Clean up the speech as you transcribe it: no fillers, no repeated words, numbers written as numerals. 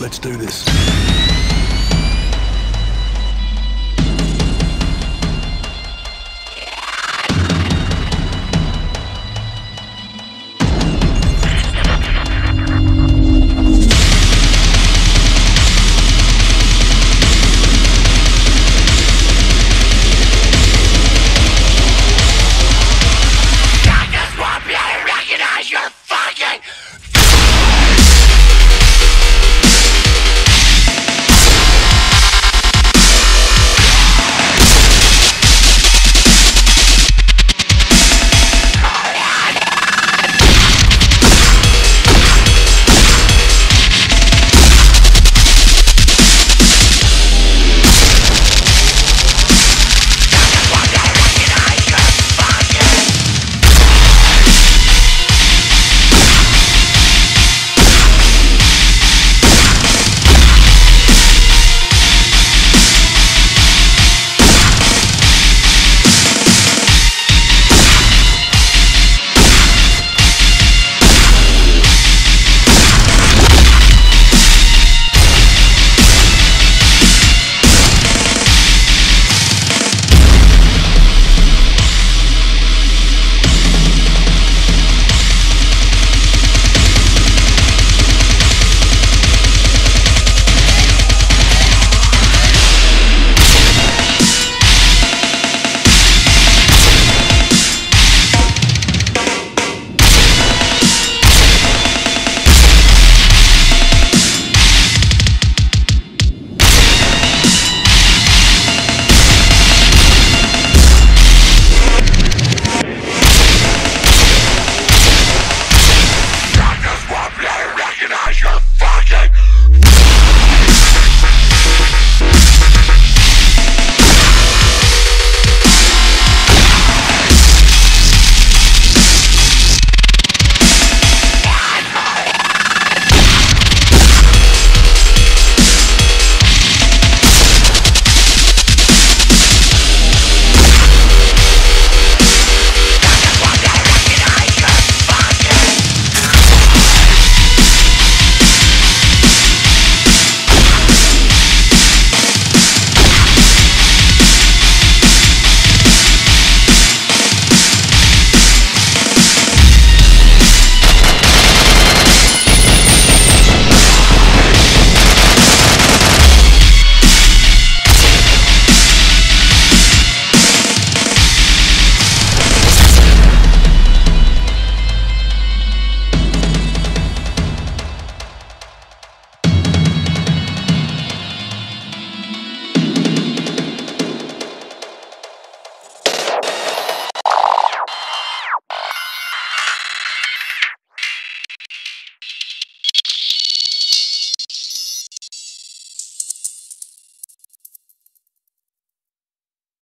Let's do this.